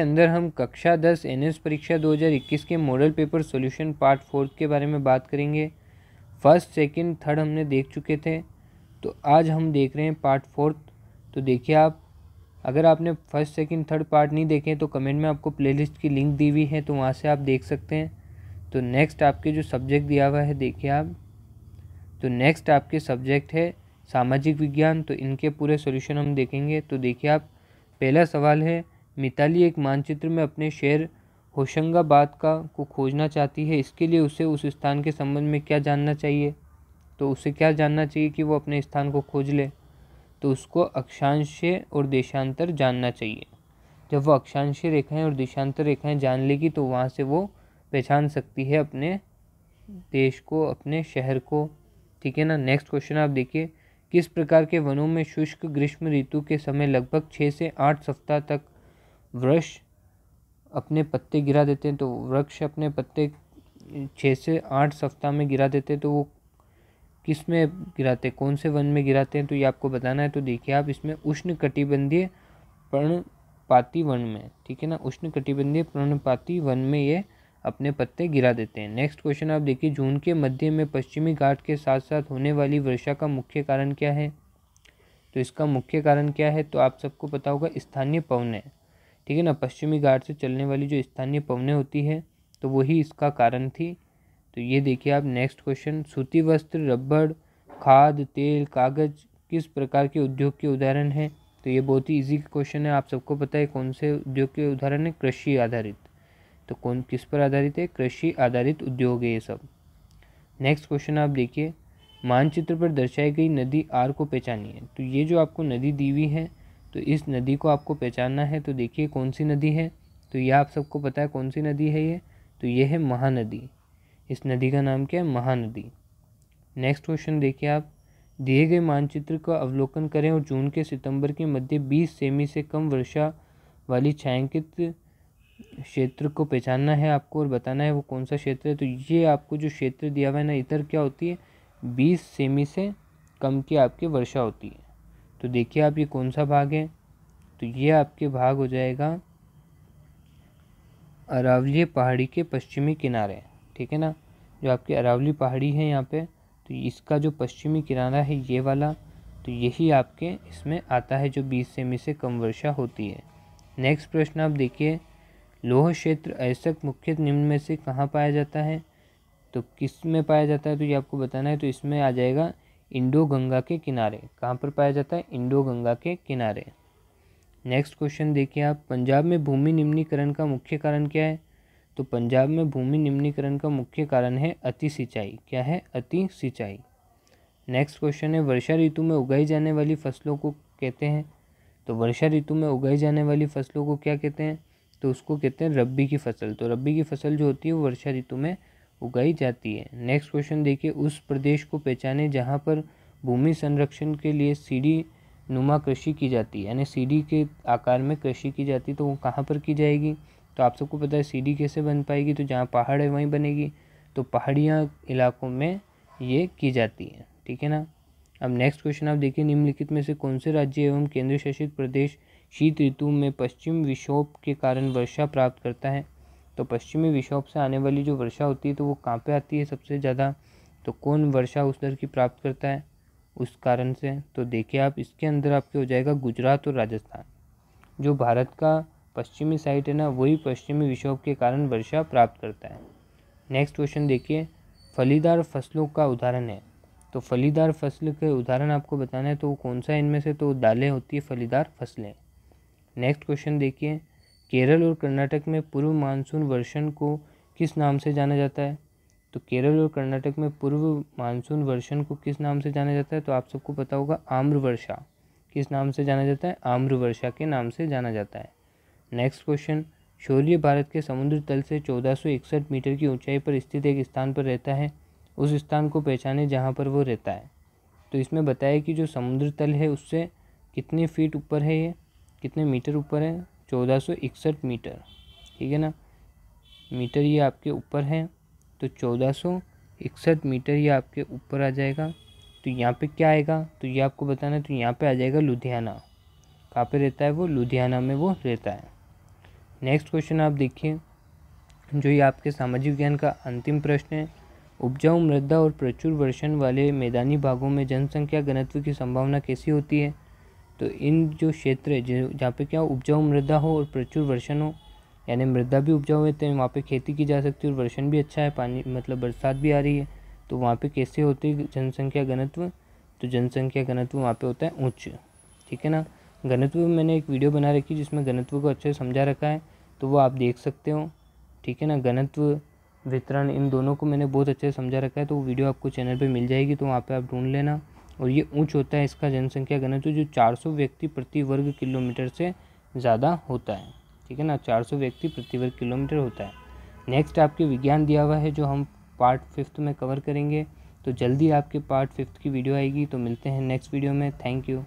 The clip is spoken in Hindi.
अंदर हम कक्षा 10 एनएस परीक्षा 2021 के मॉडल पेपर सॉल्यूशन पार्ट 4 के बारे में बात करेंगे। फर्स्ट, सेकंड, थर्ड हमने देख चुके थे, तो आज हम देख रहे हैं पार्ट 4। तो देखिए आप, अगर आपने फर्स्ट सेकंड थर्ड पार्ट नहीं देखे तो कमेंट में आपको प्लेलिस्ट की लिंक दी हुई है, तो वहाँ से आप देख सकते हैं। तो नेक्स्ट आपके जो सब्जेक्ट दिया हुआ है, देखिए आप, तो नेक्स्ट आपके सब्जेक्ट है सामाजिक विज्ञान, तो इनके पूरे सॉल्यूशन हम देखेंगे। तो देखिए आप, पहला सवाल है, मिताली एक मानचित्र में अपने शहर होशंगाबाद को खोजना चाहती है, इसके लिए उसे उस स्थान के संबंध में क्या जानना चाहिए? तो उसे क्या जानना चाहिए कि वो अपने स्थान को खोज ले? तो उसको अक्षांशीय और देशांतर जानना चाहिए। जब वो अक्षांशीय रेखाएं और देशांतर रेखाएं जान लेगी तो वहाँ से वो पहचान सकती है अपने देश को, अपने शहर को, ठीक है ना। नेक्स्ट क्वेश्चन आप देखिए, किस प्रकार के वनों में शुष्क ग्रीष्म ऋतु के समय लगभग 6 से 8 सप्ताह तक वृक्ष अपने पत्ते गिरा देते हैं? तो वृक्ष अपने पत्ते 6 से 8 सप्ताह में गिरा देते हैं। तो वो किस में गिराते हैं, कौन से वन में गिराते हैं? तो ये आपको बताना है। तो देखिए आप, इसमें उष्णकटिबंधीय पर्णपाती वन में, ठीक है ना, उष्णकटिबंधीय पर्णपाती वन में ये अपने पत्ते गिरा देते हैं। नेक्स्ट क्वेश्चन आप देखिए, जून के मध्य में पश्चिमी घाट के साथ साथ होने वाली वर्षा का मुख्य कारण क्या है? तो इसका मुख्य कारण क्या है? तो आप सबको पता होगा, स्थानीय पवनें, ठीक है ना। पश्चिमी घाट से चलने वाली जो स्थानीय पवनें होती है, तो वही इसका कारण थी। तो ये देखिए आप। नेक्स्ट क्वेश्चन, सूती वस्त्र, रबड़, खाद, तेल, कागज़ किस प्रकार के उद्योग के उदाहरण हैं? तो ये बहुत ही ईजी क्वेश्चन है, आप सबको पता है कौन से उद्योग के उदाहरण है, कृषि आधारित। तो कौन किस पर आधारित है, कृषि आधारित उद्योग है ये सब। नेक्स्ट क्वेश्चन आप देखिए, मानचित्र पर दर्शाई गई नदी आर को पहचानिए। तो ये जो आपको नदी दी हुई है, तो इस नदी को आपको पहचानना है। तो देखिए कौन सी नदी है, तो यह आप सबको पता है कौन सी नदी है ये, तो ये है महानदी। इस नदी का नाम क्या है, महानदी। नेक्स्ट क्वेश्चन देखिए आप, दिए गए मानचित्र का अवलोकन करें और जून के सितंबर के मध्य 20 सेमी से कम वर्षा वाली छायांकित क्षेत्र को पहचानना है आपको, और बताना है वो कौन सा क्षेत्र है। तो ये आपको जो क्षेत्र दिया हुआ है ना, इधर क्या होती है, 20 सेमी से कम की आपकी वर्षा होती है। तो देखिए आप, ये कौन सा भाग है, तो ये आपके भाग हो जाएगा अरावली पहाड़ी के पश्चिमी किनारे, ठीक है ना। जो आपके अरावली पहाड़ी है यहाँ पे, तो इसका जो पश्चिमी किनारा है ये वाला, तो यही आपके इसमें आता है जो 20 सेमी से कम वर्षा होती है। नेक्स्ट प्रश्न आप देखिए, लोह क्षेत्र अयस्क मुख्य निम्न में से कहाँ पाया जाता है? तो किस में पाया जाता है, तो ये आपको बताना है। तो इसमें आ जाएगा इंडो गंगा के किनारे। कहाँ पर पाया जाता है, इंडो गंगा के किनारे। नेक्स्ट क्वेश्चन देखिए आप, पंजाब में भूमि निम्नीकरण का मुख्य कारण क्या है? तो पंजाब में भूमि निम्नीकरण का मुख्य कारण है अति सिंचाई। क्या है, अति सिंचाई। नेक्स्ट क्वेश्चन है, वर्षा ऋतु में उगाई जाने वाली फसलों को कहते हैं? तो वर्षा ऋतु में उगाई जाने वाली फसलों को क्या कहते हैं? तो उसको कहते हैं रब्बी की फसल। तो रब्बी की फसल जो होती है वो वर्षा ऋतु में उगाई जाती है। नेक्स्ट क्वेश्चन देखिए, उस प्रदेश को पहचाने जहाँ पर भूमि संरक्षण के लिए सीढ़ी नुमा कृषि की जाती है, यानी सीढ़ी के आकार में कृषि की जाती है। तो वो कहाँ पर की जाएगी? तो आप सबको पता है सीढ़ी कैसे बन पाएगी, तो जहाँ पहाड़ है वहीं बनेगी। तो पहाड़ियाँ इलाकों में ये की जाती है, ठीक है ना। अब नेक्स्ट क्वेश्चन आप देखिए, निम्नलिखित में से कौन से राज्य एवं केंद्र शासित प्रदेश शीत ऋतु में पश्चिम विक्षोभ के कारण वर्षा प्राप्त करता है? तो पश्चिमी विक्षोभ से आने वाली जो वर्षा होती है, तो वो कहाँ पे आती है सबसे ज़्यादा? तो कौन वर्षा उस दर की प्राप्त करता है उस कारण से? तो देखिए आप, इसके अंदर आपके हो जाएगा गुजरात और राजस्थान। जो भारत का पश्चिमी साइड है ना, वही पश्चिमी विक्षोभ के कारण वर्षा प्राप्त करता है। नेक्स्ट क्वेश्चन देखिए, फलीदार फसलों का उदाहरण है? तो फलीदार फसल के उदाहरण आपको बताना है, तो वो कौन सा इनमें से? तो दालें होती है फलीदार फसलें। नेक्स्ट क्वेश्चन देखिए, केरल और कर्नाटक में पूर्व मानसून वर्षण को किस नाम से जाना जाता है? तो केरल और कर्नाटक में पूर्व मानसून वर्षण को किस नाम से जाना जाता है? तो आप सबको पता होगा आम्र वर्षा। किस नाम से जाना जाता है? आम्र वर्षा के नाम से जाना जाता है। नेक्स्ट क्वेश्चन, शौर्य भारत के समुद्र तल से 1461 मीटर की ऊंचाई पर स्थित एक स्थान पर रहता है, उस स्थान को पहचाने जहाँ पर वो रहता है। तो इसमें बताया कि जो समुद्र तल है उससे कितने फीट ऊपर है, ये कितने मीटर ऊपर है? 1461 मीटर, ठीक है ना, मीटर ये आपके ऊपर है। तो 1461 मीटर ये आपके ऊपर आ जाएगा। तो यहाँ पे क्या आएगा, तो ये आपको बताना है। तो यहाँ पे आ जाएगा लुधियाना। कहाँ पे रहता है वो? लुधियाना में वो रहता है। नेक्स्ट क्वेश्चन आप देखिए जो ये आपके सामाजिक विज्ञान का अंतिम प्रश्न है। उपजाऊ मृदा और प्रचुर वर्षण वाले मैदानी भागों में जनसंख्या घनत्व की संभावना कैसी होती है। तो इन जो क्षेत्र जहाँ पे क्या उपजाऊ मृदा हो और प्रचुर वर्षण हो, यानी मृदा भी उपजाऊ है तो वहाँ पे खेती की जा सकती है और वर्षण भी अच्छा है, पानी मतलब बरसात भी आ रही है, तो वहाँ पे कैसे होती है जनसंख्या घनत्व। तो जनसंख्या घनत्व वहाँ पे होता है उच्च, ठीक है ना। घनत्व मैंने एक वीडियो बना रखी जिसमें घनत्व को अच्छे से समझा रखा है, तो वो आप देख सकते हो, ठीक है ना। घनत्व वितरण इन दोनों को मैंने बहुत अच्छे से समझा रखा है, तो वो वीडियो आपको चैनल पे मिल जाएगी, तो वहाँ पे आप ढूंढ लेना। और ये ऊंच होता है इसका जनसंख्या घनत्व जो 400 व्यक्ति प्रति वर्ग किलोमीटर से ज़्यादा होता है, ठीक है ना। 400 व्यक्ति प्रति वर्ग किलोमीटर होता है। नेक्स्ट आपके विज्ञान दिया हुआ है जो हम पार्ट 5 में कवर करेंगे, तो जल्दी आपके पार्ट 5 की वीडियो आएगी। तो मिलते हैं नेक्स्ट वीडियो में। Thank you.